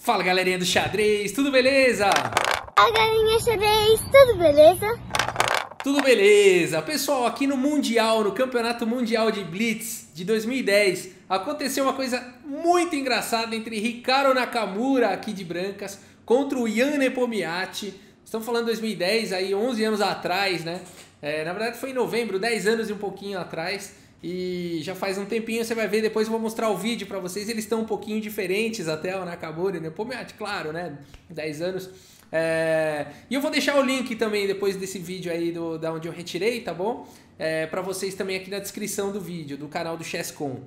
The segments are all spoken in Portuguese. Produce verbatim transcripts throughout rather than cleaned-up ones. Fala galerinha do xadrez, tudo beleza? Fala galerinha xadrez, tudo beleza? Tudo beleza! Pessoal, aqui no Mundial, no Campeonato Mundial de Blitz de dois mil e dez, aconteceu uma coisa muito engraçada entre Hikaru Nakamura, aqui de brancas, contra o Ian Nepomniachtchi. Estamos falando de dois mil e dez, aí onze anos atrás, né? É, na verdade foi em novembro, dez anos e um pouquinho atrás. E já faz um tempinho, você vai ver, depois eu vou mostrar o vídeo pra vocês. Eles estão um pouquinho diferentes até, o Nakamura e o Nepomniachtchi, claro, né? dez anos. É... E eu vou deixar o link também depois desse vídeo aí do, da onde eu retirei, tá bom? É, pra vocês também aqui na descrição do vídeo, do canal do ChessCom,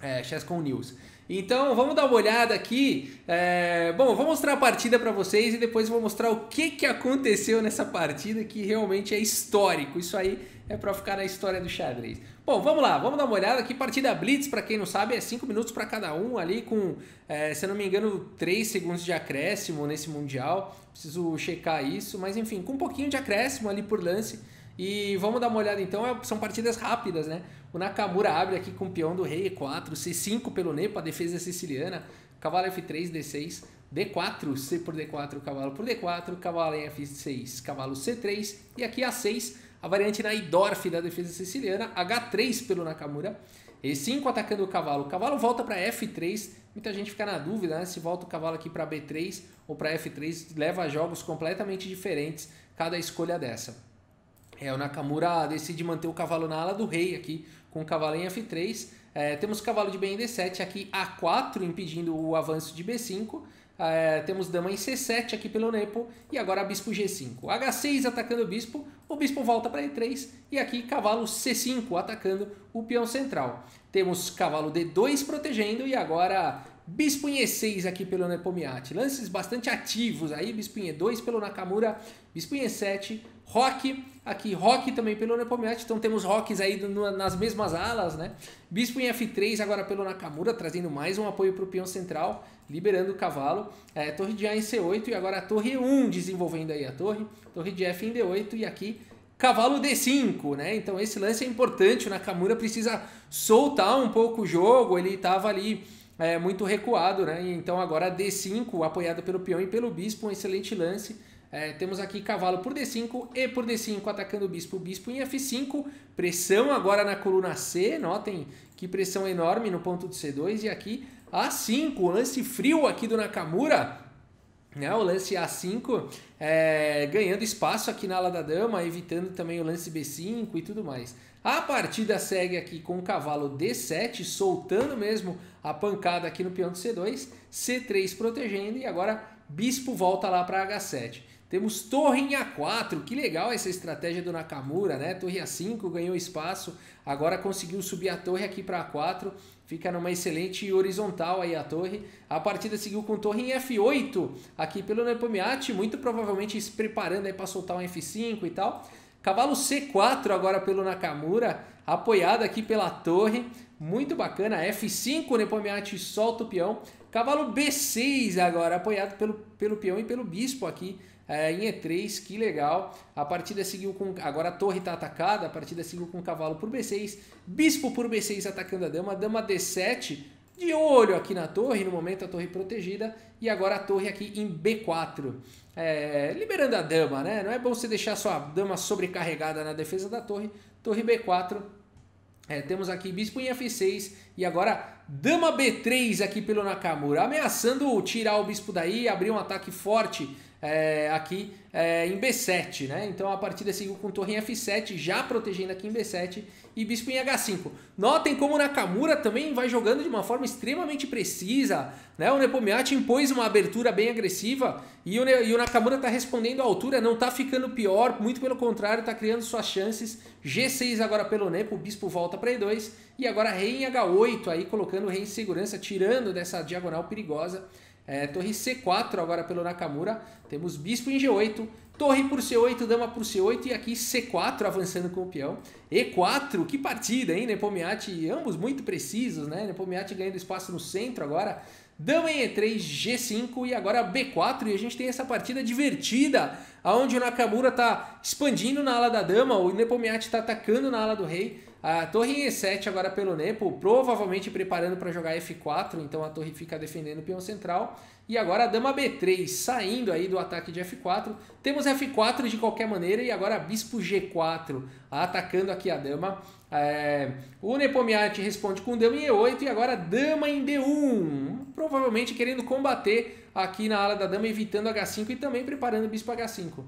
é, ChessCom News. Então vamos dar uma olhada aqui. É... Bom, eu vou mostrar a partida pra vocês e depois eu vou mostrar o que, que aconteceu nessa partida, que realmente é histórico. Isso aí é pra ficar na história do xadrez. Bom, vamos lá, vamos dar uma olhada aqui. Partida Blitz, para quem não sabe, é cinco minutos para cada um ali, com, é, se eu não me engano, três segundos de acréscimo nesse Mundial. Preciso checar isso, mas enfim, com um pouquinho de acréscimo ali por lance. E vamos dar uma olhada então, é, são partidas rápidas, né? O Nakamura abre aqui com o peão do rei E quatro, C cinco pelo Nepa, defesa siciliana, cavalo F três, D seis, D quatro, C por D quatro, cavalo por D quatro, cavalo em F seis, cavalo C três e aqui A seis, a variante Naidorf da defesa siciliana, H três pelo Nakamura, E cinco atacando o cavalo. O cavalo volta para F três, muita gente fica na dúvida, né? Se volta o cavalo aqui para B três ou para F três, leva a jogos completamente diferentes cada escolha dessa. É, o Nakamura decide manter o cavalo na ala do rei aqui, com o cavalo em F três. É, temos o cavalo de B em D sete, aqui A quatro impedindo o avanço de B cinco. É, temos dama em C sete aqui pelo Nepo e agora bispo G cinco. H seis atacando o bispo, o bispo volta para E três e aqui cavalo C cinco atacando o peão central. Temos cavalo D dois protegendo e agora bispo em E seis aqui pelo Nepomniachtchi. Lances bastante ativos aí, bispo em E dois pelo Nakamura, bispo em E sete, roque, aqui roque também pelo Nepomniachtchi. Então temos roques aí no, nas mesmas alas, né? Bispo em F três agora pelo Nakamura, trazendo mais um apoio para o peão central, liberando o cavalo. É, torre de A em C oito e agora a torre E um desenvolvendo aí a torre. Torre de F em D oito e aqui cavalo D cinco, né? Então esse lance é importante, o Nakamura precisa soltar um pouco o jogo, ele estava ali é, muito recuado, né? E então agora D cinco apoiado pelo peão e pelo bispo, um excelente lance. É, temos aqui cavalo por D cinco, E por D cinco atacando o bispo, bispo em F cinco, pressão agora na coluna C, notem que pressão enorme no ponto de C dois e aqui A cinco, o lance frio aqui do Nakamura, né? O lance A cinco é, ganhando espaço aqui na ala da dama, evitando também o lance B cinco e tudo mais. A partida segue aqui com o cavalo D sete, soltando mesmo a pancada aqui no peão de C dois, C três protegendo e agora bispo volta lá para H sete. Temos torre em A quatro, que legal essa estratégia do Nakamura, né? Torre A cinco ganhou espaço, agora conseguiu subir a torre aqui para A quatro, fica numa excelente horizontal aí a torre. A partida seguiu com torre em F oito, aqui pelo Nepomniachtchi, muito provavelmente se preparando aí para soltar um F cinco e tal. Cavalo C quatro agora pelo Nakamura, apoiado aqui pela torre, muito bacana. F cinco, Nepomniachtchi solta o peão. Cavalo B seis agora, apoiado pelo, pelo peão e pelo bispo aqui é, em E três, que legal. A partida seguiu com... Agora a torre está atacada, a partida seguiu com cavalo por B seis, bispo por B seis atacando a dama, dama D sete, de olho aqui na torre, no momento a torre protegida, e agora a torre aqui em B quatro, é, liberando a dama, né? Não é bom você deixar sua dama sobrecarregada na defesa da torre, torre B quatro. É, temos aqui bispo em F seis e agora dama B três aqui pelo Nakamura, ameaçando tirar o bispo daí e abrir um ataque forte é, aqui é, em B sete, né? Então a partida seguiu com torre em F sete, já protegendo aqui em B sete e bispo em H cinco. Notem como o Nakamura também vai jogando de uma forma extremamente precisa, né? O Nepomniachtchi impôs uma abertura bem agressiva e o, e o Nakamura está respondendo à altura, não está ficando pior, muito pelo contrário, está criando suas chances. G seis agora pelo Nepo, o bispo volta para E dois e agora rei em H oito, aí colocando o rei em segurança, tirando dessa diagonal perigosa. É, torre C quatro agora pelo Nakamura, temos bispo em G oito, torre por C oito, dama por C oito e aqui C quatro avançando com o peão. E quatro, que partida, hein? Nepomniachtchi, ambos muito precisos, né? Nepomniachtchi ganhando espaço no centro agora. Dama em E três, G cinco e agora B quatro. E a gente tem essa partida divertida, onde o Nakamura está expandindo na ala da dama, o Nepomniachtchi está atacando na ala do rei. A torre E sete agora pelo Nepo, provavelmente preparando para jogar F quatro, então a torre fica defendendo o peão central. E agora a dama B três, saindo aí do ataque de F quatro. Temos F quatro de qualquer maneira e agora bispo G quatro, atacando aqui a dama. É, o Nepomniachtchi responde com dama em E oito e agora dama em D um, provavelmente querendo combater aqui na ala da dama, evitando H cinco e também preparando o bispo H cinco.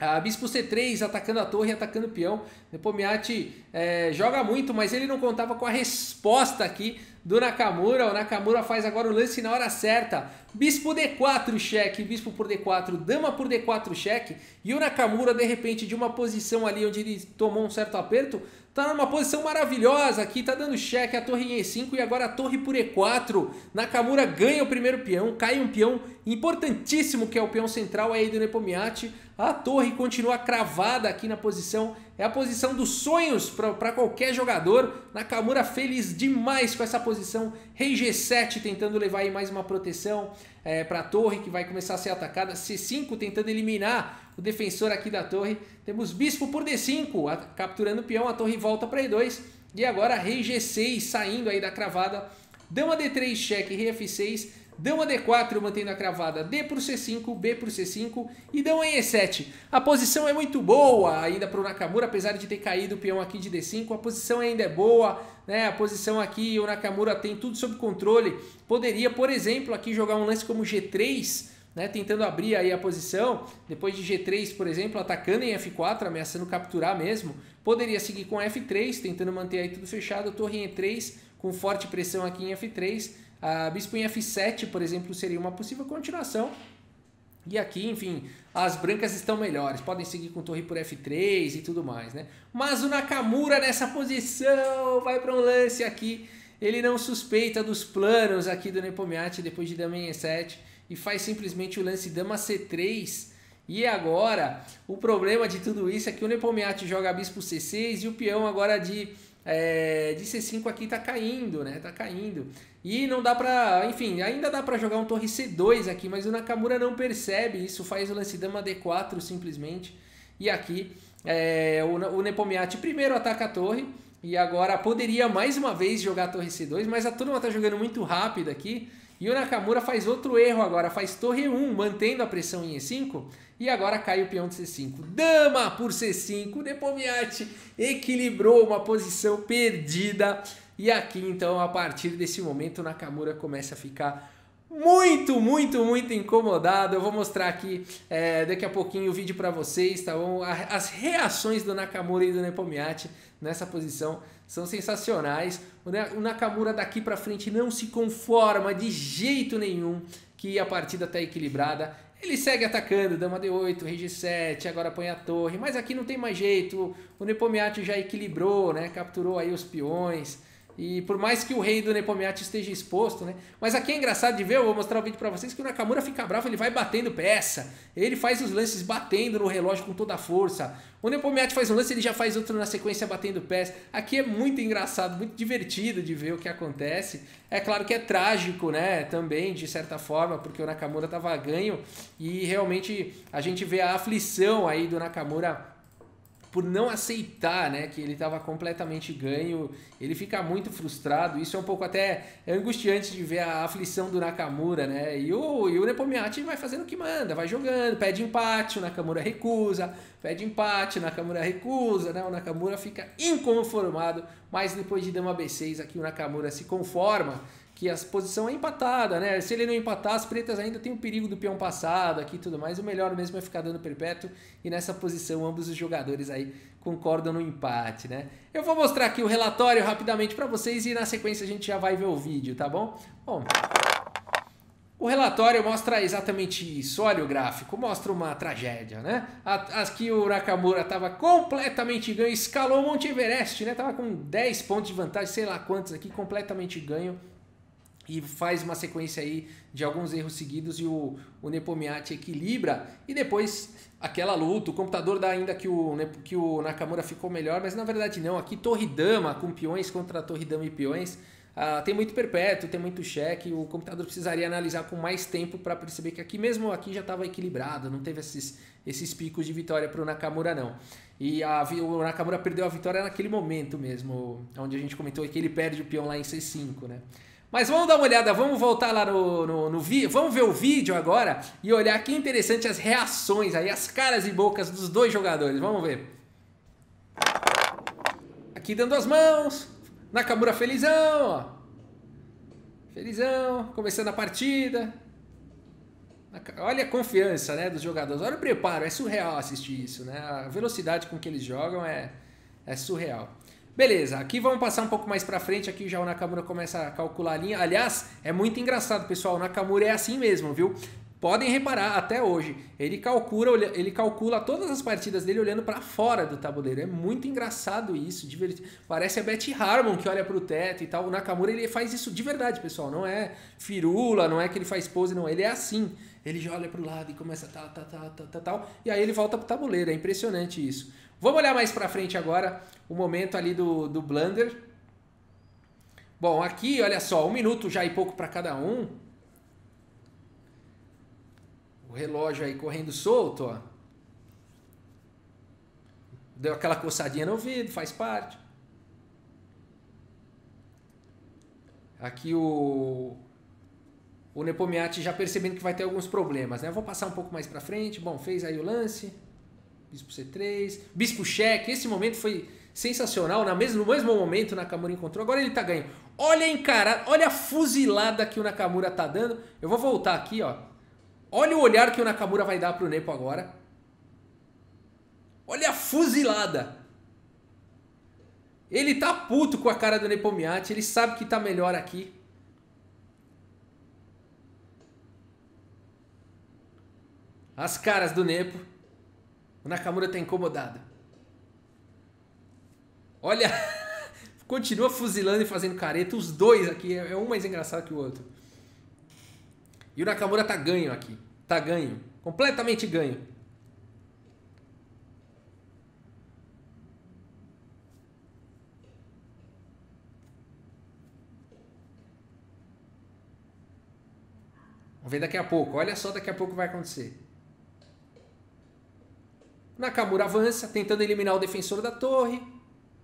A bispo C três atacando a torre, atacando o peão. Nepomniachtchi é, joga muito, mas ele não contava com a resposta aqui do Nakamura. O Nakamura faz agora o lance na hora certa. Bispo D quatro, cheque. Bispo por D quatro, dama por D quatro, cheque. E o Nakamura, de repente, de uma posição ali onde ele tomou um certo aperto, tá numa posição maravilhosa aqui, tá dando cheque a torre em E cinco e agora a torre por E quatro. Nakamura ganha o primeiro peão, cai um peão importantíssimo que é o peão central aí do Nepomniachtchi. A torre continua cravada aqui na posição, é a posição dos sonhos para qualquer jogador. Nakamura feliz demais com essa posição, rei G sete tentando levar aí mais uma proteção é, para a torre que vai começar a ser atacada, C cinco tentando eliminar o defensor aqui da torre. Temos bispo por D cinco, a, capturando o peão, a torre volta para E dois. E agora rei G seis, saindo aí da cravada. Dama D três, cheque, rei F seis. Dama D quatro, mantendo a cravada. D por C cinco, B por C cinco e dama E sete. A posição é muito boa ainda para o Nakamura, apesar de ter caído o peão aqui de D cinco. A posição ainda é boa, né? A posição aqui, o Nakamura tem tudo sob controle. Poderia, por exemplo, aqui jogar um lance como G três, né, tentando abrir aí a posição, depois de G três, por exemplo, atacando em F quatro, ameaçando capturar mesmo. Poderia seguir com F três, tentando manter aí tudo fechado, torre em E três, com forte pressão aqui em F três, a bispo em F sete, por exemplo, seria uma possível continuação. E aqui, enfim, as brancas estão melhores, podem seguir com torre por F três e tudo mais, né? Mas o Nakamura nessa posição vai para um lance aqui, ele não suspeita dos planos aqui do Nepomniachtchi depois de dama em E sete, e faz simplesmente o lance dama C três. E agora, o problema de tudo isso é que o Nepomniachtchi joga bispo C seis e o peão agora de, é, de C cinco aqui tá caindo, né? Tá caindo. E não dá pra... Enfim, ainda dá pra jogar um torre C dois aqui, mas o Nakamura não percebe isso, faz o lance dama D quatro simplesmente. E aqui, é, o, o Nepomniachtchi primeiro ataca a torre. E agora poderia mais uma vez jogar a torre C dois, mas a turma tá jogando muito rápido aqui. E o Nakamura faz outro erro agora, faz torre um, mantendo a pressão em E cinco. E agora cai o peão de C cinco. Dama por C cinco, o Nepomniachtchi equilibrou uma posição perdida. E aqui então, a partir desse momento, o Nakamura começa a ficar muito, muito, muito incomodado. Eu vou mostrar aqui é, daqui a pouquinho o vídeo para vocês, tá bom? As reações do Nakamura e do Nepomniachtchi nessa posição são sensacionais. O Nakamura daqui para frente não se conforma de jeito nenhum que a partida está equilibrada. Ele segue atacando, dama D oito, rei G sete, agora põe a torre, mas aqui não tem mais jeito. O Nepomniachtchi já equilibrou, né? Capturou aí os peões. E por mais que o rei do Nepomniachtchi esteja exposto, né? Mas aqui é engraçado de ver, eu vou mostrar o vídeo pra vocês, que o Nakamura fica bravo, ele vai batendo peça. Ele faz os lances batendo no relógio com toda a força. O Nepomniachtchi faz um lance, ele já faz outro na sequência batendo peça. Aqui é muito engraçado, muito divertido de ver o que acontece. É claro que é trágico, né? Também, de certa forma, porque o Nakamura tava ganho. E realmente a gente vê a aflição aí do Nakamura por não aceitar, né, que ele estava completamente ganho. Ele fica muito frustrado, isso é um pouco até angustiante de ver a aflição do Nakamura, né, e o, e o Nepomniachtchi vai fazendo o que manda, vai jogando, pede empate, o Nakamura recusa, pede empate, o Nakamura recusa, né, o Nakamura fica inconformado, mas depois de dama B seis aqui o Nakamura se conforma, que a posição é empatada, né? Se ele não empatar, as pretas ainda tem o perigo do peão passado aqui e tudo mais. O melhor mesmo é ficar dando perpétuo. E nessa posição, ambos os jogadores aí concordam no empate, né? Eu vou mostrar aqui o relatório rapidamente para vocês e na sequência a gente já vai ver o vídeo, tá bom? Bom, o relatório mostra exatamente isso. Olha o gráfico, mostra uma tragédia, né? Aqui o Nakamura estava completamente ganho, escalou o Monte Everest, né? Tava com dez pontos de vantagem, sei lá quantos aqui, completamente ganho. E faz uma sequência aí de alguns erros seguidos e o, o Nepomniachtchi equilibra. E depois aquela luta, o computador dá ainda que o, que o Nakamura ficou melhor, mas na verdade não. Aqui torre-dama com peões contra torre-dama e peões. Uh, tem muito perpétuo, tem muito cheque, o computador precisaria analisar com mais tempo para perceber que aqui mesmo aqui já estava equilibrado, não teve esses, esses picos de vitória para o Nakamura não. E a, o Nakamura perdeu a vitória naquele momento mesmo, onde a gente comentou que ele perde o peão lá em C cinco, né? Mas vamos dar uma olhada, vamos voltar lá no, no, no vídeo, vamos ver o vídeo agora e olhar que interessante as reações aí, as caras e bocas dos dois jogadores, vamos ver. Aqui dando as mãos... Nakamura felizão, ó. Felizão, começando a partida. Olha a confiança, né, dos jogadores, olha o preparo, é surreal assistir isso, né? A velocidade com que eles jogam é, é surreal. Beleza, aqui vamos passar um pouco mais pra frente, aqui já o Nakamura começa a calcular a linha. Aliás, é muito engraçado, pessoal, o Nakamura é assim mesmo, viu? Podem reparar, até hoje, ele calcula, ele calcula todas as partidas dele olhando para fora do tabuleiro. É muito engraçado isso, divertido. Parece a Beth Harmon que olha para o teto e tal. O Nakamura, ele faz isso de verdade, pessoal. Não é firula, não é que ele faz pose, não. Ele é assim. Ele já olha para o lado e começa tal, tal, tal, tal, tal. E aí ele volta para o tabuleiro. É impressionante isso. Vamos olhar mais para frente agora o momento ali do, do blunder. Bom, aqui, olha só, um minuto já e pouco para cada um. O relógio aí correndo solto, ó. Deu aquela coçadinha no ouvido, faz parte. Aqui o, o Nepomniachtchi já percebendo que vai ter alguns problemas, né? Eu vou passar um pouco mais pra frente. Bom, fez aí o lance. Bispo C três. Bispo cheque. Esse momento foi sensacional. Na mesmo, no mesmo momento o Nakamura encontrou. Agora ele tá ganho. Olha a encarada, olha a fuzilada que o Nakamura tá dando. Eu vou voltar aqui, ó. Olha o olhar que o Nakamura vai dar pro Nepo agora. Olha a fuzilada. Ele tá puto com a cara do Nepomniachtchi. Ele sabe que tá melhor aqui. As caras do Nepo. O Nakamura tá incomodado. Olha. Continua fuzilando e fazendo careta. Os dois aqui. É um mais engraçado que o outro. E o Nakamura tá ganho aqui. Tá ganho. Completamente ganho. Vamos ver daqui a pouco. Olha só, daqui a pouco vai acontecer. O Nakamura avança, tentando eliminar o defensor da torre.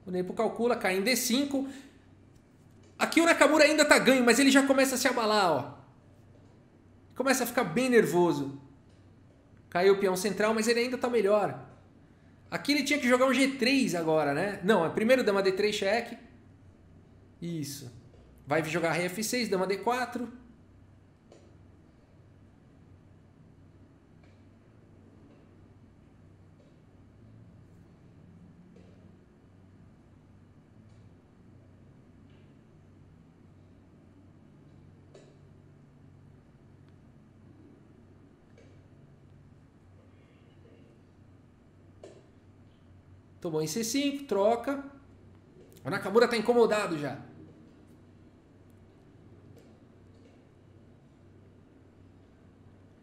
O Nepo calcula, cai em D cinco. Aqui o Nakamura ainda tá ganho, mas ele já começa a se abalar, ó. Começa a ficar bem nervoso. Caiu o peão central, mas ele ainda tá melhor. Aqui ele tinha que jogar um G três agora, né? Não, é primeiro dama D três cheque. Isso. Vai jogar rei F seis, dama D quatro. Tomou em C cinco, troca. O Nakamura tá incomodado já.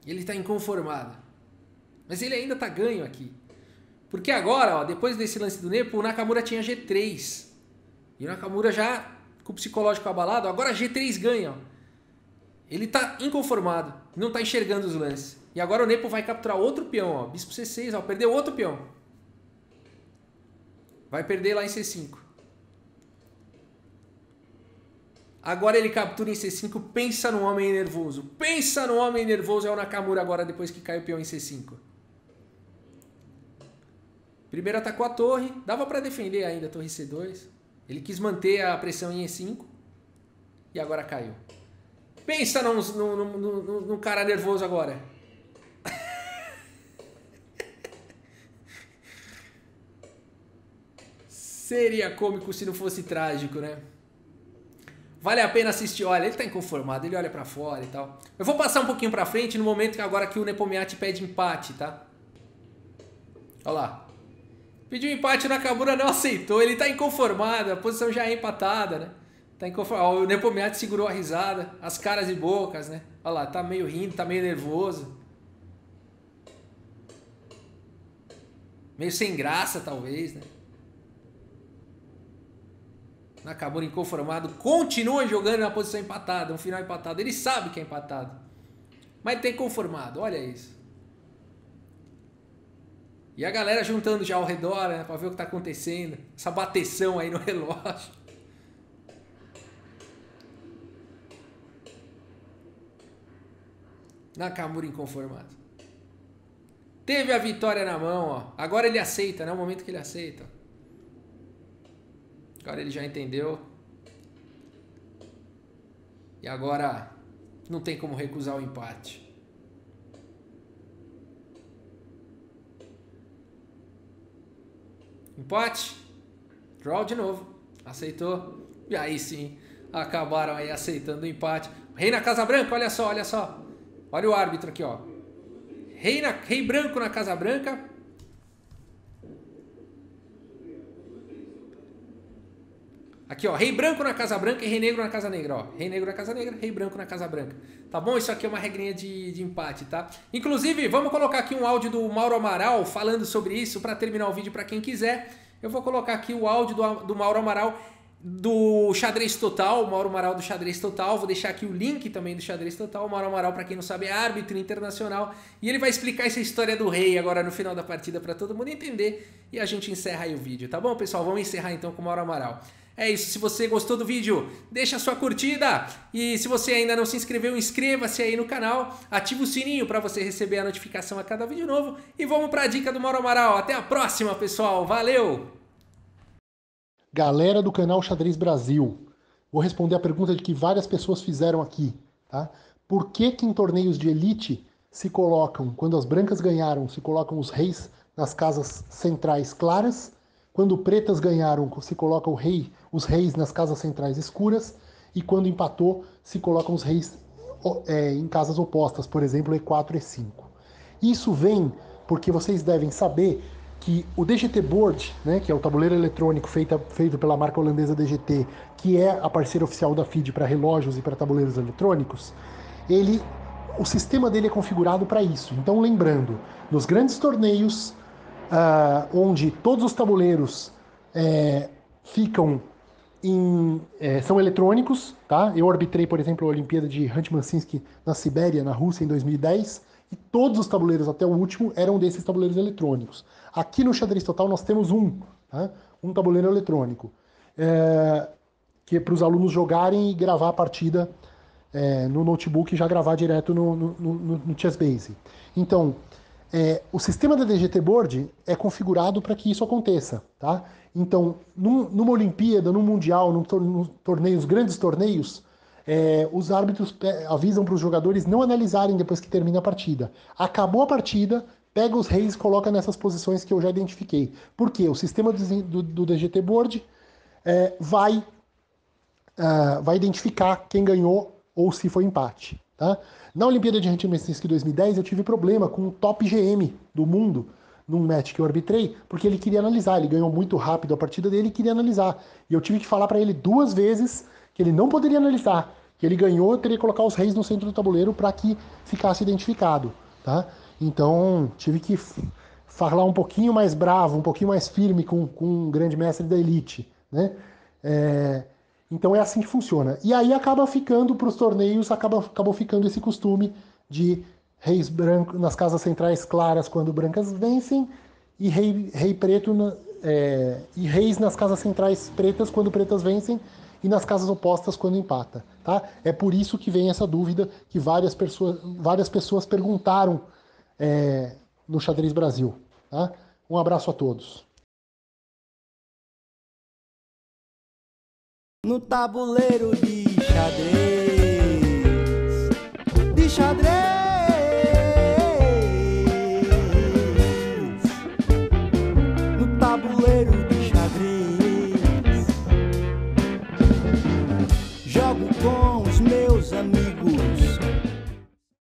Ele tá inconformado. Mas ele ainda tá ganho aqui. Porque agora, ó, depois desse lance do Nepo, o Nakamura tinha G três. E o Nakamura já com o psicológico abalado, agora G três ganha. Ó. Ele tá inconformado, não tá enxergando os lances. E agora o Nepo vai capturar outro peão, ó, bispo C seis, ó, perdeu outro peão. Vai perder lá em C cinco. Agora ele captura em C cinco. Pensa no homem nervoso. Pensa no homem nervoso. É o Nakamura agora, depois que cai o peão em C cinco. Primeiro atacou a torre. Dava para defender ainda a torre C dois. Ele quis manter a pressão em E cinco. E agora caiu. Pensa num, num, num, num cara nervoso agora. Seria cômico se não fosse trágico, né? Vale a pena assistir. Olha, ele tá inconformado, ele olha pra fora e tal. Eu vou passar um pouquinho pra frente no momento que agora que o Nepomniachtchi pede empate, tá? Olha lá. Pediu empate, o Nakamura não aceitou. Ele tá inconformado, a posição já é empatada, né? Tá inconformado. O Nepomniachtchi segurou a risada, as caras e bocas, né? Olha lá, tá meio rindo, tá meio nervoso. Meio sem graça, talvez, né? Nakamura, inconformado, continua jogando na posição empatada, um final empatado. Ele sabe que é empatado, mas ele tem conformado, olha isso. E a galera juntando já ao redor, né, pra ver o que tá acontecendo. Essa bateção aí no relógio. Nakamura inconformado. Teve a vitória na mão, ó. Agora ele aceita, né? É o momento que ele aceita. Agora ele já entendeu. E agora não tem como recusar o empate. Empate. Draw de novo. Aceitou. E aí sim, acabaram aí aceitando o empate. Rei na Casa Branca, olha só, olha só. Olha o árbitro aqui, ó. Rei, na, rei branco na Casa Branca. Aqui, ó. Rei branco na Casa Branca e rei negro na Casa Negra, ó. Rei negro na Casa Negra, rei branco na Casa Branca. Tá bom? Isso aqui é uma regrinha de, de empate, tá? Inclusive, vamos colocar aqui um áudio do Mauro Amaral falando sobre isso pra terminar o vídeo pra quem quiser. Eu vou colocar aqui o áudio do, do Mauro Amaral do Xadrez Total, o Mauro Amaral do Xadrez Total, vou deixar aqui o link também do Xadrez Total. O Mauro Amaral, para quem não sabe, é árbitro internacional e ele vai explicar essa história do rei agora no final da partida para todo mundo entender e a gente encerra aí o vídeo, tá bom, pessoal? Vamos encerrar então com o Mauro Amaral. É isso, se você gostou do vídeo, deixa a sua curtida e se você ainda não se inscreveu, inscreva-se aí no canal, ativa o sininho para você receber a notificação a cada vídeo novo e vamos para a dica do Mauro Amaral. Até a próxima, pessoal, valeu! Galera do canal Xadrez Brasil, vou responder a pergunta de que várias pessoas fizeram aqui, tá? Por que que em torneios de elite se colocam, quando as brancas ganharam, se colocam os reis nas casas centrais claras, quando pretas ganharam, se coloca o rei, os reis nas casas centrais escuras, e quando empatou, se colocam os reis é, em casas opostas, por exemplo, E quatro e E cinco. Isso vem porque vocês devem saber que o D G T Board, né, que é o tabuleiro eletrônico feito, feito pela marca holandesa D G T, que é a parceira oficial da FIDE para relógios e para tabuleiros eletrônicos, ele, o sistema dele é configurado para isso. Então, lembrando, nos grandes torneios, ah, onde todos os tabuleiros é, ficam em, é, são eletrônicos, tá? Eu arbitrei, por exemplo, a Olimpíada de Khanty-Mansiysk na Sibéria, na Rússia, em dois mil e dez, e todos os tabuleiros até o último eram desses tabuleiros eletrônicos. Aqui no Xadrez Total nós temos um, tá? um tabuleiro eletrônico, é, que é para os alunos jogarem e gravar a partida é, no notebook e já gravar direto no, no, no, no ChessBase. Então, é, o sistema da D G T Board é configurado para que isso aconteça, tá? Então, num, numa Olimpíada, num Mundial, num torneio, nos grandes torneios, É, os árbitros avisam para os jogadores não analisarem depois que termina a partida. Acabou a partida, pega os reis e coloca nessas posições que eu já identifiquei. Por quê? O sistema do, do D G T Board é, vai, uh, vai identificar quem ganhou ou se foi empate. Tá? Na Olimpíada de Khanty-Mansiysk dois mil e dez eu tive problema com o top G M do mundo num match que eu arbitrei, porque ele queria analisar, ele ganhou muito rápido a partida dele e queria analisar. E eu tive que falar para ele duas vezes que ele não poderia analisar, que ele ganhou, teria que colocar os reis no centro do tabuleiro para que ficasse identificado, tá? Então, tive que falar um pouquinho mais bravo, um pouquinho mais firme com, com um grande mestre da elite, né? É, então, é assim que funciona. E aí, acaba ficando, para os torneios, acaba, acabou ficando esse costume de reis brancos nas casas centrais claras quando brancas vencem, e rei, rei preto na, é, e reis nas casas centrais pretas quando pretas vencem, e nas casas opostas quando empata, tá? É por isso que vem essa dúvida que várias pessoas, várias pessoas perguntaram é, no Xadrez Brasil, tá? Um abraço a todos. No tabuleiro de xadrez, de xadrez, no tabuleiro de xadrez. Go